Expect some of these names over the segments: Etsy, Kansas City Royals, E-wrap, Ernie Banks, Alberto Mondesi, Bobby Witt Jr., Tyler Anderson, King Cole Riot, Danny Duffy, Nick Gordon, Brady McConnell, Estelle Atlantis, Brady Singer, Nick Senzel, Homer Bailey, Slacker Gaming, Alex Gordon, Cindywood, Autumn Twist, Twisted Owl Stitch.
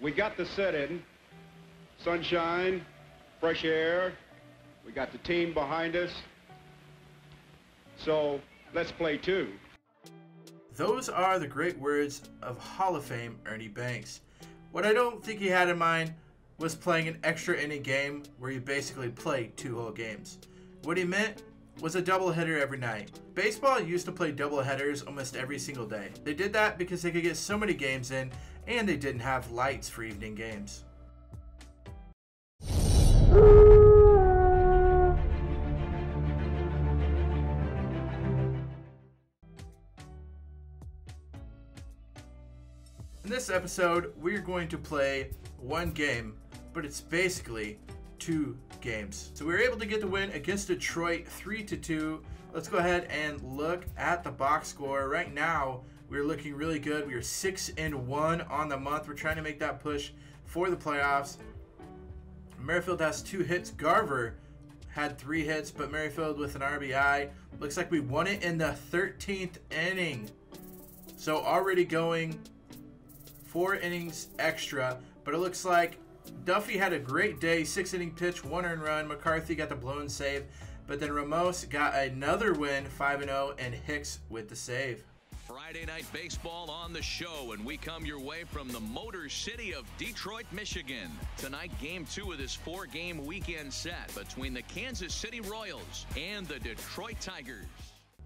We got the set in, sunshine, fresh air. We got the team behind us. So let's play two. Those are the great words of Hall of Fame Ernie Banks. What I don't think he had in mind was playing an extra inning game where you basically played two whole games. What he meant was a doubleheader every night. Baseball used to play doubleheaders almost every single day. They did that because they could get so many games in, and they didn't have lights for evening games. In this episode, we're going to play one game, but it's basically two games. So we were able to get the win against Detroit 3-2. Let's go ahead and look at the box score. Right now, we're looking really good. We are 6-1 on the month. We're trying to make that push for the playoffs. Merrifield has 2 hits. Garver had 3 hits, but Merrifield with an RBI. Looks like we won it in the 13th inning. So already going 4 innings extra, but it looks like Duffy had a great day. 6 inning pitch, 1 earned run. McCarthy got the blown save, but then Ramos got another win, 5-0, and Hicks with the save. Friday Night Baseball on the show, and we come your way from the Motor City of Detroit, Michigan. Tonight, Game 2 of this 4-game weekend set between the Kansas City Royals and the Detroit Tigers.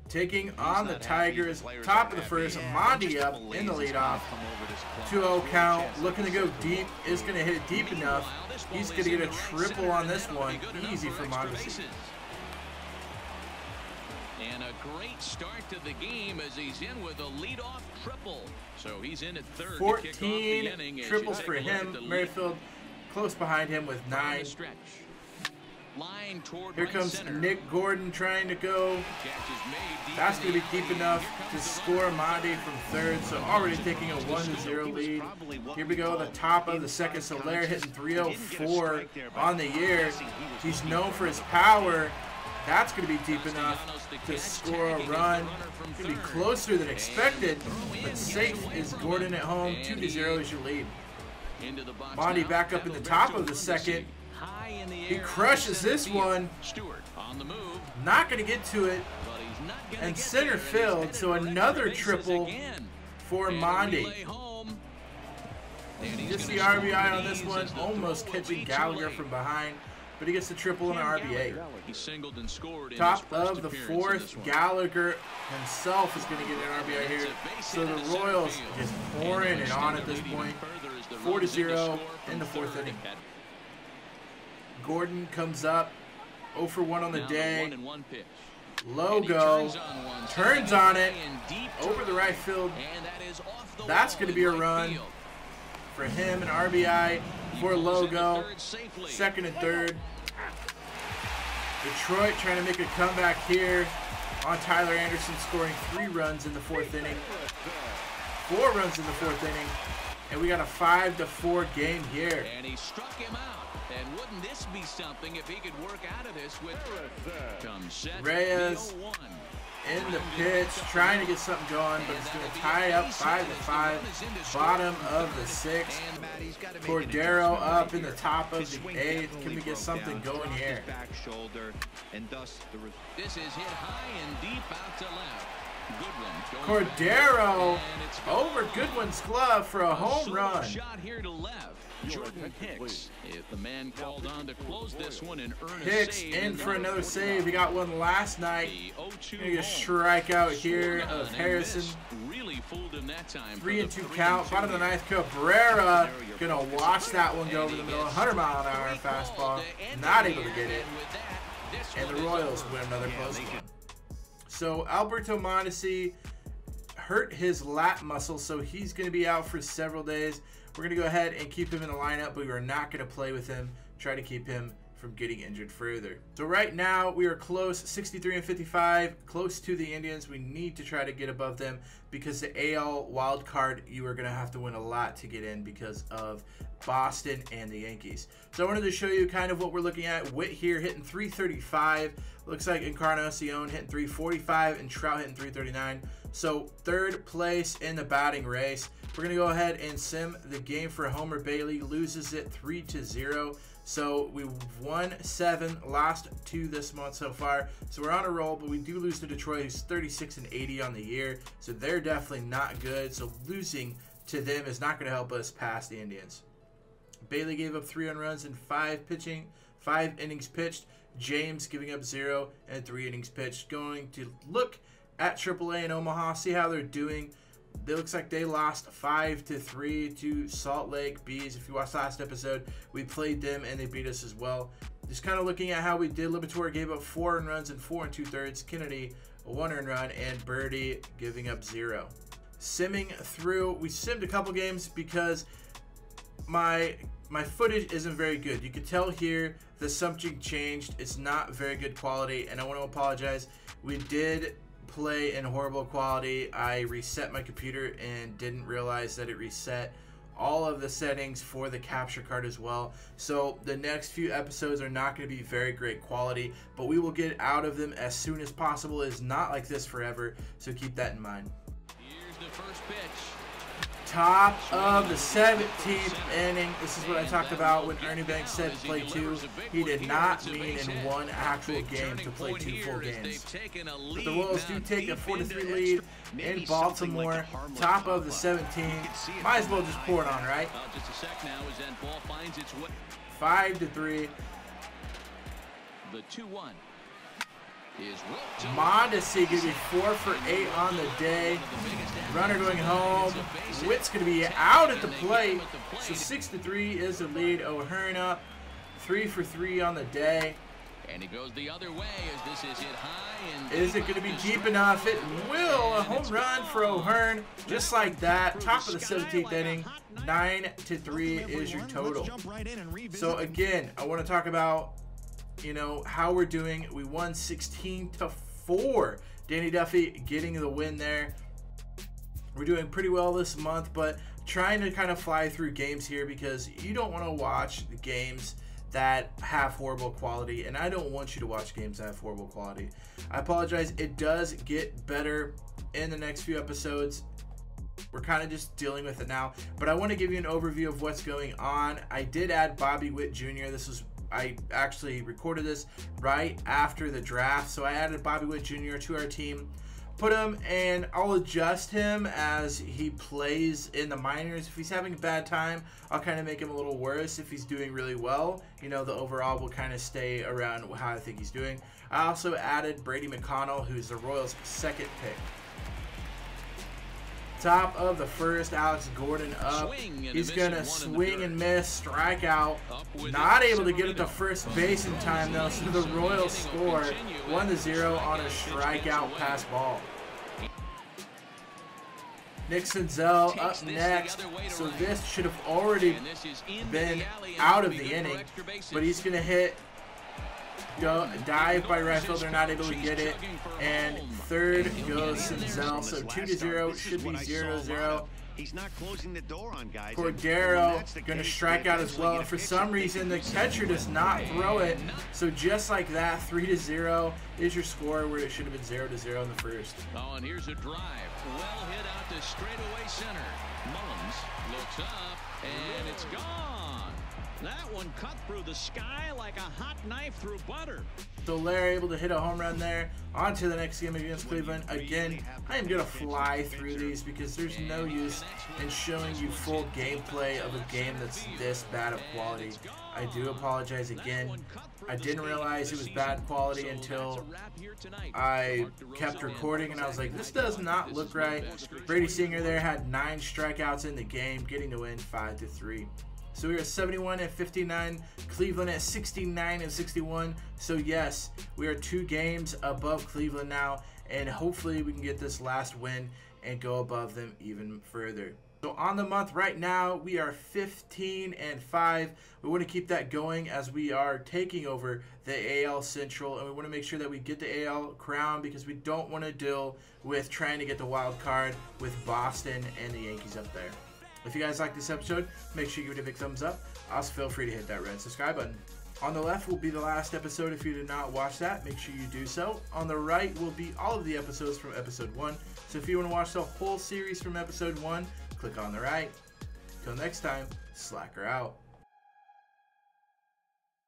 Taking on the Tigers, top of the first, Mondi up in the leadoff. 2-0 count, looking to go deep, is going to hit it deep enough. He's going to get a triple on this one, easy for Mondi. And a great start to the game as he's in with a leadoff triple. So he's in at third. 14 triples for him. Merrifield close behind him with 9. Here comes Nick Gordon trying to go. That's going to be deep enough to score Mondi from third, so already taking a 1-0 lead. Here we go, the top of the second. Soler hitting 304 on the year. He's known for his power. That's going to be deep enough to score a run. It's going to be closer than expected, but safe is Gordon at home. 2-0 is your lead. Mondi back up in the top of the second. He crushes this one. Not going to get to it. And center field, so another triple for Mondi. Just the RBI on this one, almost catching Gallagher from behind, but he gets the triple and an RBA. Top of the fourth, Gallagher himself is going to get an RBI here. So the Royals just pouring it on at this point. 4-0 in the fourth inning. Gordon comes up, 0 for 1 on the day. Logo turns on it over the right field. That's going to be a run for him, an RBI for Logo. Second and third. Detroit trying to make a comeback here on Tyler Anderson, scoring 3 runs in the fourth inning. 4 runs in the fourth inning. And we got a 5-4 game here. And he struck him out. And wouldn't this be something if he could work out of this with Reyes in the pitch, trying to get something going, but it's going to tie up 5-5, bottom of the sixth. Cordero up in the top of the eighth. Can we get something going here? This is hit high and deep out to left. Cordero over Goodwin's glove for a home run. Hicks in for another save. He got one last night. Maybe a strikeout here of Harrison. 3-2 count. Bottom of the ninth, Cabrera gonna watch that one go over the middle. 100-mile-an-hour fastball. Not able to get it. And the Royals win another close one. So Alberto Mondesi hurt his lat muscle, so he's going to be out for several days. We're going to go ahead and keep him in the lineup, but we're not going to play with him. Try to keep him from getting injured further. So right now we are close, 63-55, close to the Indians. We need to try to get above them because the AL wild card, you are going to have to win a lot to get in because of Boston and the Yankees. So I wanted to show you kind of what we're looking at. Witt here hitting 335. Looks like Encarnacion hitting 345 and Trout hitting 339. So third place in the batting race. We're gonna go ahead and sim the game for Homer Bailey. Loses it 3-0. So we've won 7 lost 2 this month so far, so we're on a roll, but we do lose to Detroit, who's 36-80 on the year, so they're definitely not good. So losing to them is not going to help us pass the Indians. Bailey gave up 3 runs in 5 innings pitched. James giving up 0 and 3 innings pitched. Going to look at AAA in Omaha, see how they're doing. It looks like they lost 5-3 to Salt Lake Bees. If you watched the last episode, we played them and they beat us as well. Just kind of looking at how we did. Liberatore gave up 4 runs in 4 2/3. Kennedy, a 1 run, and Birdie giving up 0. Simming through, we simmed a couple games because my footage isn't very good. You can tell here the something changed. It's not very good quality, and I want to apologize. We did play in horrible quality. I reset my computer and didn't realize that it reset all of the settings for the capture card as well. So the next few episodes are not going to be very great quality, but we will get out of them as soon as possible. It's not like this forever, so keep that in mind. Here's the first pitch. Top of the 17th inning. This is what I talked about when Ernie Banks said play 2. He did not mean in one actual game to play 2 full games. But the Royals do take a 4-3 lead in Baltimore. Top of the 17th. Might as well just pour it on, right? 5-3. The 2-1. Mondesi going to be 4-for-8 on the day. Runner going home. Witt's going to be out at the plate. So 6-3 is the lead. O'Hearn up 3-for-3 on the day. And he goes the other way as this is hit high. And is it going to be deep enough? It will. A home run for O'Hearn. Just like that. Top of the 17th inning. 9-3 is your total. So again, I want to talk about, you know, how we're doing. We won 16-4. Danny Duffy getting the win there. We're doing pretty well this month, but trying to kind of fly through games here because you don't want to watch the games that have horrible quality, and I don't want you to watch games that have horrible quality. I apologize. It does get better in the next few episodes. We're kind of just dealing with it now, but I want to give you an overview of what's going on. I did add Bobby Witt Jr. This was, I actually recorded this right after the draft, so I added Bobby Witt Jr. to our team, put him, and I'll adjust him as he plays in the minors. If he's having a bad time, I'll kind of make him a little worse. If he's doing really well, you know, the overall will kind of stay around how I think he's doing. I also added Brady McConnell, who's the Royals' second pick. Top of the first, Alex Gordon up. He's gonna swing and miss, strike out. Not able to get it to first base in time though, so the Royals score 1-0 on a strikeout pass ball. Nick Senzel up next, so this should have already been out of the inning, but he's gonna hit. Go dive by right field. They're not able to get it, and third goes Senzel. So 2-0 should be 0-0. He's not closing the door on guys. Cordero going to strike out as well. And for some reason, the catcher does not throw it. So just like that, 3-0 is your score where it should have been 0-0 in the first. Oh, and here's a drive. Well hit out to straightaway center. Mullins looks up, and it's gone. That one cut through the sky like a hot knife through butter. So Larry able to hit a home run there. On to the next game against Cleveland. Again, I am going to fly through these because there's no use in showing you full gameplay of a game that's this bad of quality. I do apologize again. I didn't realize it was bad quality until I kept recording, and I was like, this does not look right. Brady Singer there had 9 strikeouts in the game, getting the win 5-3. So we are 71-59, Cleveland at 69-61. So yes, we are 2 games above Cleveland now, and hopefully we can get this last win and go above them even further. So on the month right now, we are 15-5. We want to keep that going as we are taking over the AL Central, and we want to make sure that we get the AL crown because we don't want to deal with trying to get the wild card with Boston and the Yankees up there. If you guys like this episode, make sure you give it a big thumbs up. Also, feel free to hit that red subscribe button. On the left will be the last episode. If you did not watch that, make sure you do so. On the right will be all of the episodes from episode 1. So if you want to watch the whole series from episode 1, click on the right. Till next time, Slacker out.